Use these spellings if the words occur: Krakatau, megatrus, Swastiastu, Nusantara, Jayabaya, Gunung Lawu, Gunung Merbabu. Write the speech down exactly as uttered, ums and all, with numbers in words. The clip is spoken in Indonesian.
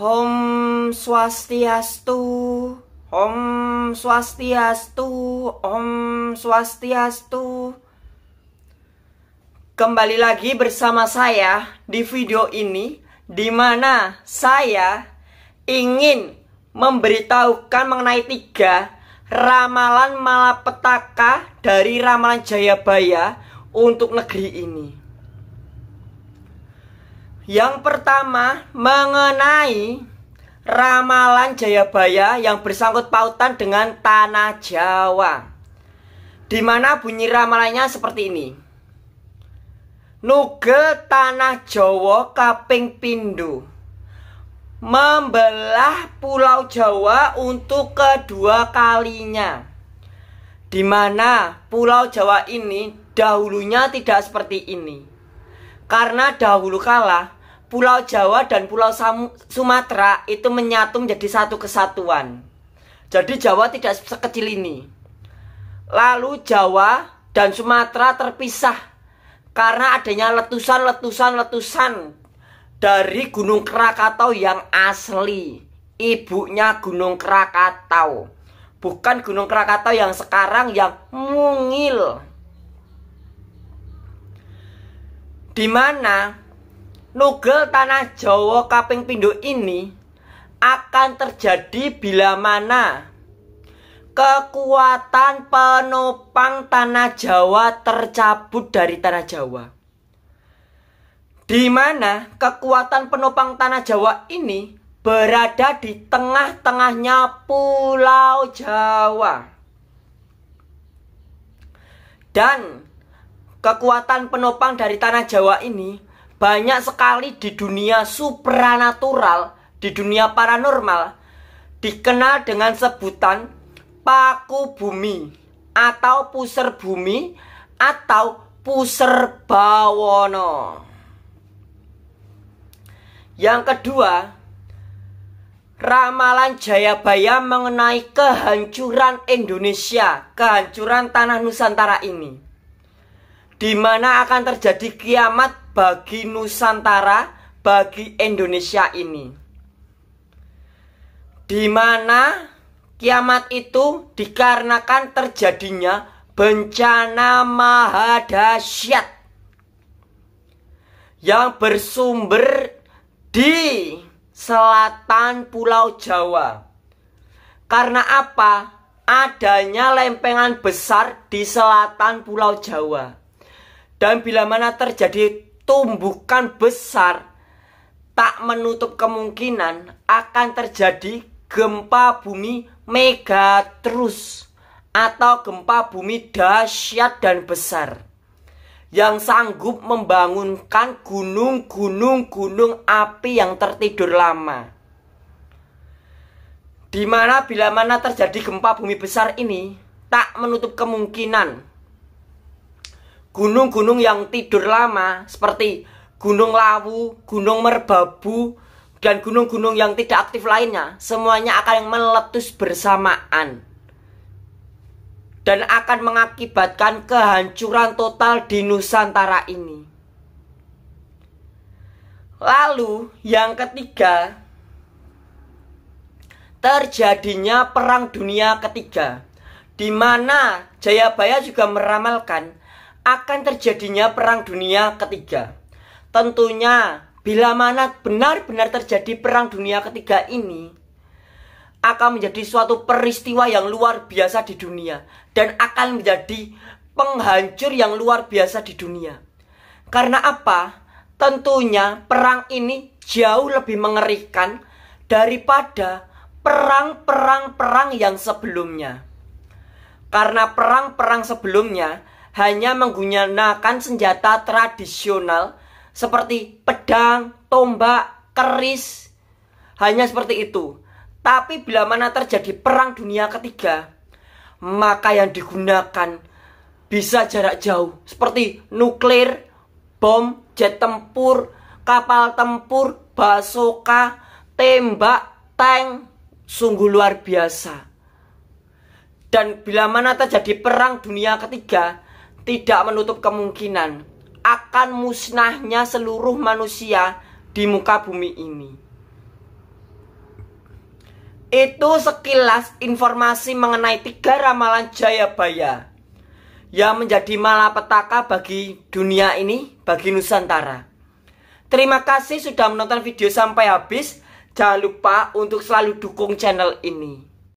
Om Swastiastu, Om Swastiastu, Om Swastiastu. Kembali lagi bersama saya di video ini, di mana saya ingin memberitahukan mengenai tiga ramalan malapetaka dari ramalan Jayabaya untuk negeri ini. Yang pertama, mengenai ramalan Jayabaya yang bersangkut pautan dengan tanah Jawa, dimana bunyi ramalannya seperti ini. Nuge tanah Jawa kaping pindho, membelah pulau Jawa untuk kedua kalinya, dimana pulau Jawa ini dahulunya tidak seperti ini. Karena dahulu kala Pulau Jawa dan Pulau Sumatera itu menyatu menjadi satu kesatuan. Jadi Jawa tidak sekecil ini. Lalu Jawa dan Sumatera terpisah karena adanya letusan-letusan-letusan dari Gunung Krakatau yang asli. Ibunya Gunung Krakatau, bukan Gunung Krakatau yang sekarang yang mungil. Di mana nugel tanah Jawa kaping pindho ini akan terjadi bila mana kekuatan penopang tanah Jawa tercabut dari tanah Jawa. Di mana kekuatan penopang tanah Jawa ini berada di tengah-tengahnya Pulau Jawa. Dan kekuatan penopang dari tanah Jawa ini banyak sekali di dunia supranatural, di dunia paranormal, dikenal dengan sebutan paku bumi, atau puser bumi, atau puser bawono. Yang kedua, ramalan Jayabaya mengenai kehancuran Indonesia, kehancuran tanah Nusantara ini, di mana akan terjadi kiamat bagi Nusantara, bagi Indonesia ini. Di mana kiamat itu dikarenakan terjadinya bencana maha dahsyat yang bersumber di selatan Pulau Jawa. Karena apa? Adanya lempengan besar di selatan Pulau Jawa. Dan bila mana terjadi tumbukan besar, tak menutup kemungkinan akan terjadi gempa bumi megatrus atau gempa bumi dahsyat dan besar yang sanggup membangunkan gunung-gunung-gunung api yang tertidur lama. Di mana bila mana terjadi gempa bumi besar ini, tak menutup kemungkinan gunung-gunung yang tidur lama seperti Gunung Lawu, Gunung Merbabu, dan gunung-gunung yang tidak aktif lainnya, semuanya akan meletus bersamaan dan akan mengakibatkan kehancuran total di Nusantara ini. Lalu yang ketiga, terjadinya Perang Dunia Ketiga, di mana Jayabaya juga meramalkan akan terjadinya Perang Dunia Ketiga. Tentunya bila mana benar-benar terjadi Perang Dunia Ketiga ini, akan menjadi suatu peristiwa yang luar biasa di dunia, dan akan menjadi penghancur yang luar biasa di dunia. Karena apa? Tentunya perang ini jauh lebih mengerikan daripada perang-perang-perang yang sebelumnya. Karena perang-perang sebelumnya hanya menggunakan senjata tradisional seperti pedang, tombak, keris, hanya seperti itu. Tapi bila mana terjadi Perang Dunia Ketiga, maka yang digunakan bisa jarak jauh seperti nuklir, bom, jet tempur, kapal tempur, basoka, tembak, tank. Sungguh luar biasa. Dan bila mana terjadi Perang Dunia Ketiga, tidak menutup kemungkinan akan musnahnya seluruh manusia di muka bumi ini. Itu sekilas informasi mengenai tiga ramalan Jayabaya yang menjadi malapetaka bagi dunia ini, bagi Nusantara. Terima kasih sudah menonton video sampai habis. Jangan lupa untuk selalu dukung channel ini.